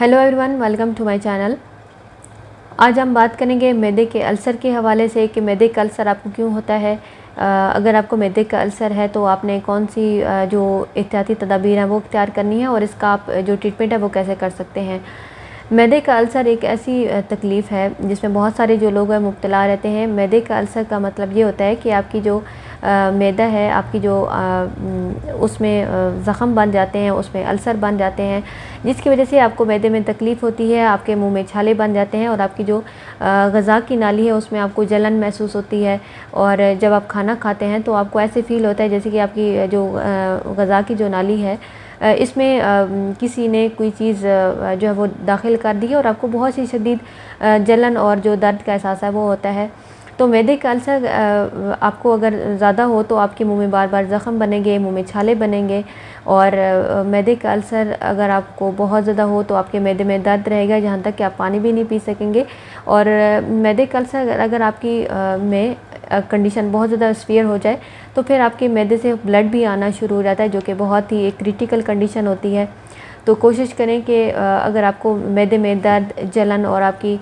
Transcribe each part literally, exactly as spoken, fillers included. Hello everyone, welcome to my channel. आज हम बात करेंगे मैदे के अल्सर के हवाले से कि मैदे का अल्सर आपको क्यों होता है। अगर आपको मैदे का अल्सर है तो आपने कौन सी जो एहतियाती तदाबीर हैं वो इख्तियार करनी है और इसका आप जो ट्रीटमेंट है वो कैसे कर सकते हैं। मैदे का अल्सर एक ऐसी तकलीफ़ है जिसमें बहुत सारे जो लोग हैं मुब्तला रहते हैं। मैदे का अल्सर का मतलब ये होता है कि आपकी जो मैदा है, आपकी जो आ, उसमें ज़ख़म बन जाते हैं, उसमें अल्सर बन जाते हैं, जिसकी वजह से आपको मैदे में तकलीफ़ होती है, आपके मुंह में छाले बन जाते हैं और आपकी जो गज़ा की नाली है उसमें आपको जलन महसूस होती है। और जब आप खाना खाते हैं तो आपको ऐसे फ़ील होता है जैसे कि आपकी जो गज़ा की जो नाली है इसमें किसी ने कोई चीज़ जो है वो दाखिल कर दी है और आपको बहुत ही शदीद जलन और जो दर्द का एहसास है वो होता है। तो मैदे का अल्सर आपको अगर ज़्यादा हो तो आपके मुंह में बार बार ज़ख़म बनेंगे, मुंह में छाले बनेंगे। और मैदे का अल्सर अगर आपको बहुत ज़्यादा हो तो आपके मैदे में दर्द रहेगा, यहाँ तक कि आप पानी भी नहीं पी सकेंगे। और मैदे का अल्सर अगर आपकी में कंडीशन बहुत ज़्यादा सीवियर हो जाए तो फिर आपके मैदे से ब्लड भी आना शुरू हो जाता है, जो कि बहुत ही एक क्रिटिकल कंडीशन होती है। तो कोशिश करें कि अगर आपको मैदे में दर्द, जलन और आपकी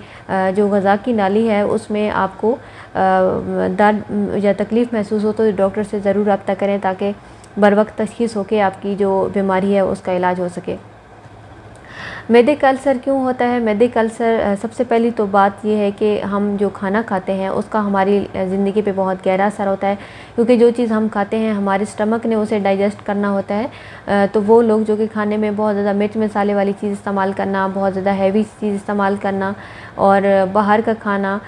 जो गज़ा की नाली है उसमें आपको दर्द या तकलीफ़ महसूस हो तो डॉक्टर से ज़रूर रब्ता करें ताकि बरवक्त तशखीस होकर आपकी जो बीमारी है उसका इलाज हो सके। मैदे का अल्सर क्यों होता है? मैदे का अल्सर, सबसे पहली तो बात यह है कि हम जो खाना खाते हैं उसका हमारी ज़िंदगी पे बहुत गहरा असर होता है, क्योंकि जो चीज़ हम खाते हैं हमारे स्टमक ने उसे डाइजेस्ट करना होता है। तो वो लोग जो कि खाने में बहुत ज़्यादा मिर्च मसाले वाली चीज़ इस्तेमाल करना, बहुत ज़्यादा हैवी चीज़ इस्तेमाल करना और बाहर का खाना,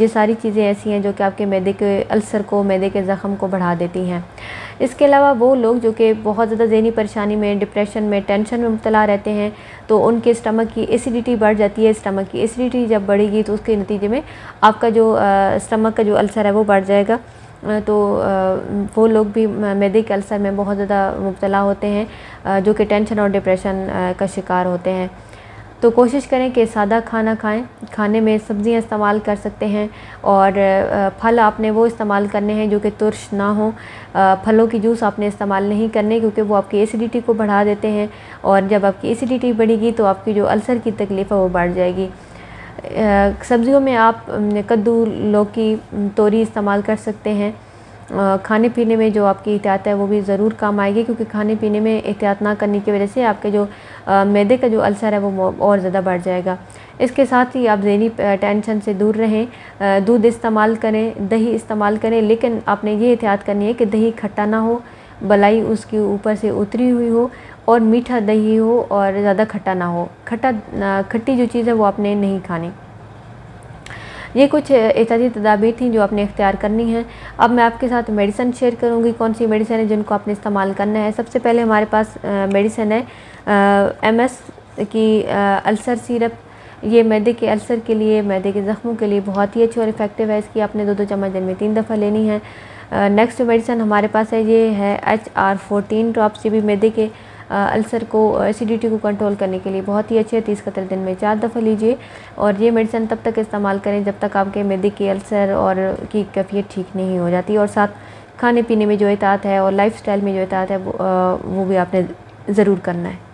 ये सारी चीज़ें ऐसी हैं जो कि आपके मैदे के अल्सर को, मैदे के ज़ख़म को बढ़ा देती हैं। इसके अलावा वो लोग जो कि बहुत ज़्यादा ज़हनी परेशानी में, डिप्रेशन में, टेंशन में मुब्तला रहते हैं तो उनके स्टमक की एसिडिटी बढ़ जाती है। स्टमक की एसिडिटी जब बढ़ेगी तो उसके नतीजे में आपका जो स्टमक का जो अल्सर है वो बढ़ जाएगा। तो आ, वो लोग भी मैदे के अल्सर में बहुत ज़्यादा मुब्तला होते हैं जो कि टेंशन और डिप्रेशन का शिकार होते हैं। तो कोशिश करें कि सादा खाना खाएं। खाने में सब्ज़ियां इस्तेमाल कर सकते हैं और फल आपने वो इस्तेमाल करने हैं जो कि तुर्श ना हो। फलों की जूस आपने इस्तेमाल नहीं करने क्योंकि वो आपकी एसिडिटी को बढ़ा देते हैं और जब आपकी एसिडिटी बढ़ेगी तो आपकी जो अल्सर की तकलीफ़ है वो बढ़ जाएगी। सब्ज़ियों में आप कद्दू, लौकी, तोरी इस्तेमाल कर सकते हैं। खाने पीने में जो आपकी एहतियात है वो भी ज़रूर काम आएगी, क्योंकि खाने पीने में एहतियात ना करने की वजह से आपके जो मैदे का जो अल्सर है वो और ज़्यादा बढ़ जाएगा। इसके साथ ही आप ज़हनी टेंशन से दूर रहें, दूध इस्तेमाल करें, दही इस्तेमाल करें, लेकिन आपने ये एहतियात करनी है कि दही खट्टा ना हो, बलाई उसके ऊपर से उतरी हुई हो और मीठा दही हो और ज़्यादा खट्टा ना हो। खट्टा खट्टी जो चीज़ है वो आपने नहीं खानी। ये कुछ एहतियाती तदाबीर थी जो आपने इख्तियार करनी है। अब मैं आपके साथ मेडिसिन शेयर करूंगी, कौन सी मेडिसिन है जिनको आपने इस्तेमाल करना है। सबसे पहले हमारे पास मेडिसिन है एमएस की आ, अल्सर सिरप। ये मैदे के अल्सर के लिए, मैदे के ज़ख़मों के लिए बहुत ही अच्छी और इफ़ेक्टिव है। इसकी आपने दो दो चम्मच दिन में तीन दफ़ा लेनी है। नेक्स्ट मेडिसिन हमारे पास है, ये है एच आर फोर्टीन ड्रॉप्स। ये भी मैदे के अल्सर को, एसिडिटी को कंट्रोल करने के लिए बहुत ही अच्छे है। तीस कतर दिन में चार दफ़ा लीजिए और ये मेडिसिन तब तक इस्तेमाल करें जब तक आपके मैदे के अल्सर और की कैफियत ठीक नहीं हो जाती। और साथ खाने पीने में जो एहतियात है और लाइफ स्टाइल में जो एहतियात है वो, वो भी आपने ज़रूर करना है।